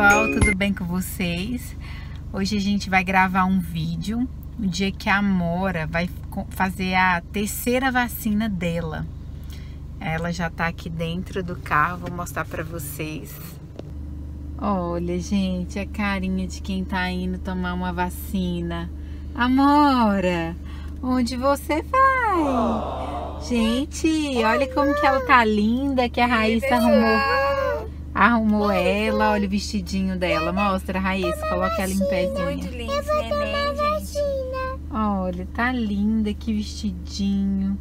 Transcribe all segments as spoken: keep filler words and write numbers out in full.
pessoal, tudo bem com vocês? Hoje a gente vai gravar um vídeo no dia que a Amora vai fazer a terceira vacina dela. Ela já tá aqui dentro do carro, vou mostrar pra vocês. Olha, gente, a carinha de quem tá indo tomar uma vacina. Amora, onde você vai? Gente, olha como que ela tá linda, que a Raíssa arrumou. Arrumou ela, olha o vestidinho dela. Mostra, Raíssa, coloca ela em pezinha. Muito lindo, neném. Olha, tá linda, que vestidinho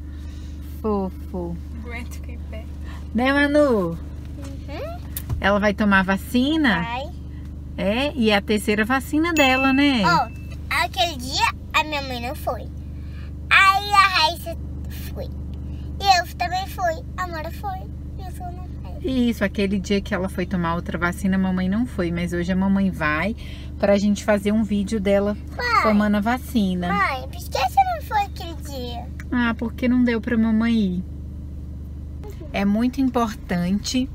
fofo. Aguento ficar em pé. Né, Manu? Uhum. Ela vai tomar vacina? Vai. É, e é a terceira vacina dela, né? Ó, oh, aquele dia a minha mãe não foi. Aí a Raíssa foi. E eu também fui. A Amora foi. E eu sou não. Isso, aquele dia que ela foi tomar outra vacina, a mamãe não foi, mas hoje a mamãe vai pra gente fazer um vídeo dela mãe, tomando a vacina. Mãe, por que você não foi aquele dia? Ah, porque não deu pra mamãe ir. Uhum. É muito importante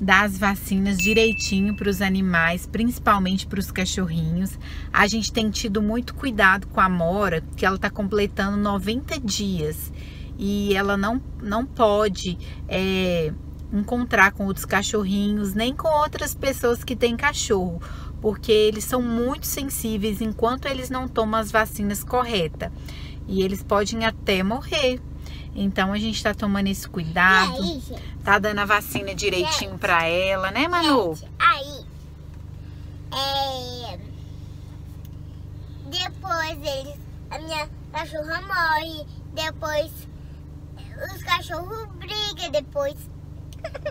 dar as vacinas direitinho pros animais, principalmente pros cachorrinhos. A gente tem tido muito cuidado com a Amora, que ela tá completando noventa dias e ela não, não pode... É, encontrar com outros cachorrinhos, nem com outras pessoas que têm cachorro, porque eles são muito sensíveis enquanto eles não tomam as vacinas corretas e eles podem até morrer. Então a gente está tomando esse cuidado, aí, tá dando a vacina direitinho para ela, né, Manu? Gente, aí, é... depois eles, a minha cachorra morre, depois os cachorros brigam, depois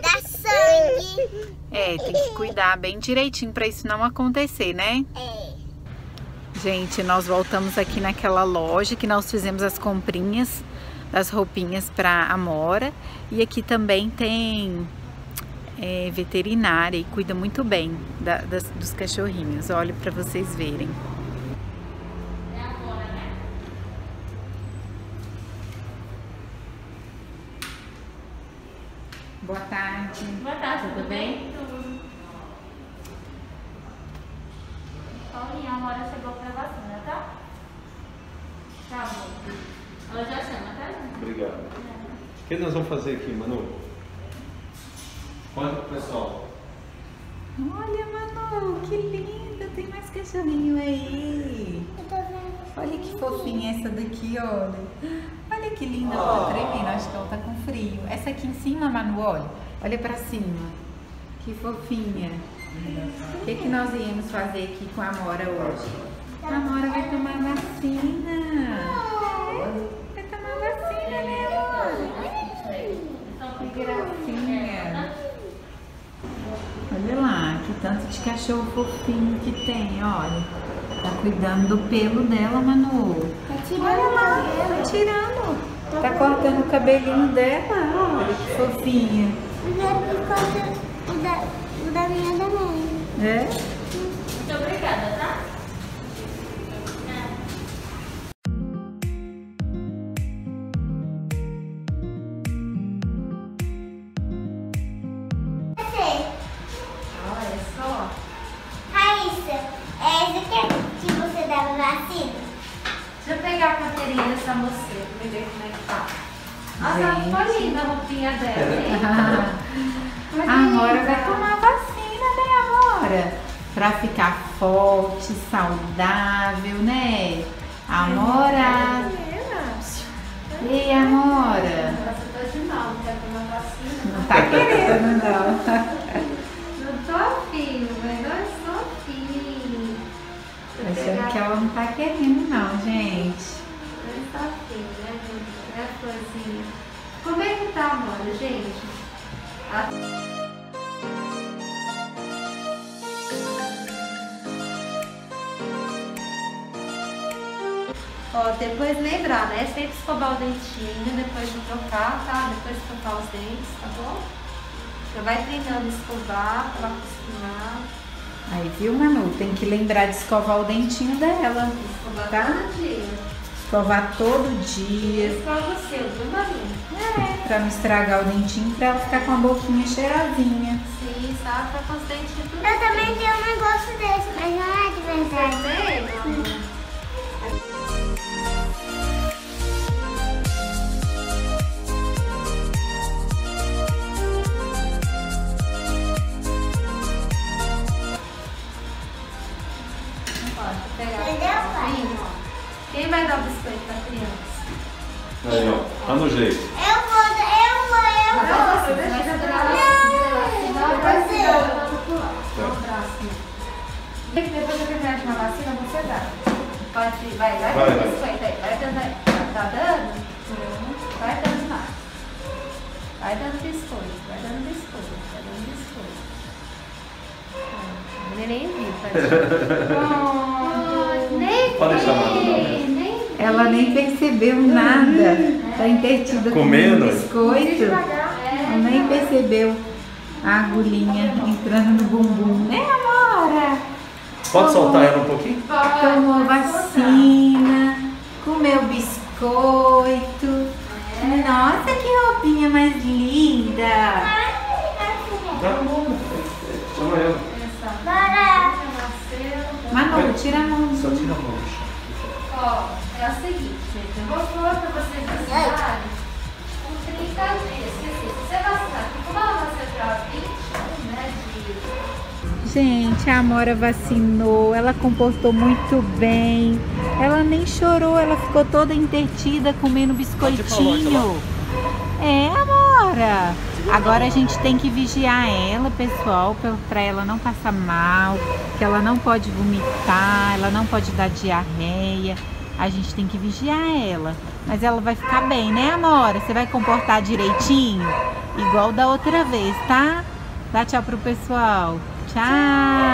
dá sangue. É, tem que cuidar bem direitinho pra isso não acontecer, né? É. Gente, nós voltamos aqui naquela loja que nós fizemos as comprinhas das roupinhas pra Amora. E aqui também tem é, veterinária e cuida muito bem da, das, dos cachorrinhos. Olha pra vocês verem. Boa tarde. Boa tarde, tudo bem? Tudo. Paulinha, a Amora chegou pra vacina, tá? Tá bom. Ela já chama, tá? Obrigado. É. O que nós vamos fazer aqui, Manu? Conta pro pessoal. Olha, Manu, que linda. Tem mais cachorrinho aí. Eu tô vendo. Olha que fofinha essa daqui, olha. Olha que linda, ela tá tremendo, acho que ela tá com frio. Essa aqui em cima, Manu, olha, olha pra cima, que fofinha. O que, que nós íamos fazer aqui com a Amora hoje? A Amora vai tomar vacina. Vai tomar vacina, né, Amora? Que gracinha. Olha lá, que tanto de cachorro fofinho que tem, olha. Tá cuidando do pelo dela, Manu. Olha lá, tá tirando. Tá cortando o cabelinho dela, olha que fofinha. O da minha também. É? Muito obrigada, tá? Olha só. Raíssa, é essa aqui que você dava vacina? Deixa eu pegar a carteirinha dessa mocinha pra ver como é que tá. Nossa, ficou linda a roupinha dela, hein? A Amora vai tomar vacina, né, Amora? Pra ficar forte, saudável, né? Amora! E Amora? Nossa, eu tô de mal, não quer tomar vacina. Não tá querendo, não. Não tô afim, mas eu estou afim. Achando que ela não tá querendo, não, gente. Mas tá feio, né, gente? Né, florzinha? Como é que tá, mano, gente? A... Ó, depois lembrar, né? Sempre escovar o dentinho, depois de trocar, tá? Depois de trocar os dentes, tá bom? Já vai treinando escovar pra acostumar. Aí, viu, Manu? Tem que lembrar de escovar o dentinho dela. Escovar tá? todo dia. Escovar todo dia. Escova o seu, viu, Manu? É. Pra não estragar o dentinho, pra ela ficar com a boquinha cheirosinha. Sim, tá? Tá com os dentes de tudo. Eu também tenho um negócio desse, mas não é de verdade. Você tem? Quem vai dar o biscoito pra criança? Aí, ó. Tá no jeito. Eu vou, eu vou, eu vou. Não, você deixa de lado. Não, você. Não, você. Depois eu terminar de uma vacina, você dá. Pode, vai, vai, vai. Biscoito aí. Vai dando aí. Tá dando? Vai dando mais. Vai dando biscoito, vai dando biscoito, vai dando biscoito. O neném viu, tadinho. Nem pode chamar. Ela nem percebeu nada, tá entretida com o biscoito, ela nem percebeu a agulhinha entrando no bumbum, né, Amora? Pode tomou, soltar ela um pouquinho? Tomou vacina, comeu biscoito, nossa, que roupinha mais linda! Manu, tira a mão. Só tira a mão. Ó, é o seguinte, gente, eu vou falar pra vocês vacinarem com trinta dias, quer dizer, se você vacinar, como ela vacina pra vinte, né, de... Gente, a Amora vacinou, ela comportou muito bem, ela nem chorou, ela ficou toda entretida comendo biscoitinho. É, Amora! Agora a gente tem que vigiar ela, pessoal, pra ela não passar mal, que ela não pode vomitar, ela não pode dar diarreia. A gente tem que vigiar ela. Mas ela vai ficar bem, né, Amora? Você vai comportar direitinho? Igual da outra vez, tá? Dá tchau pro pessoal. Tchau!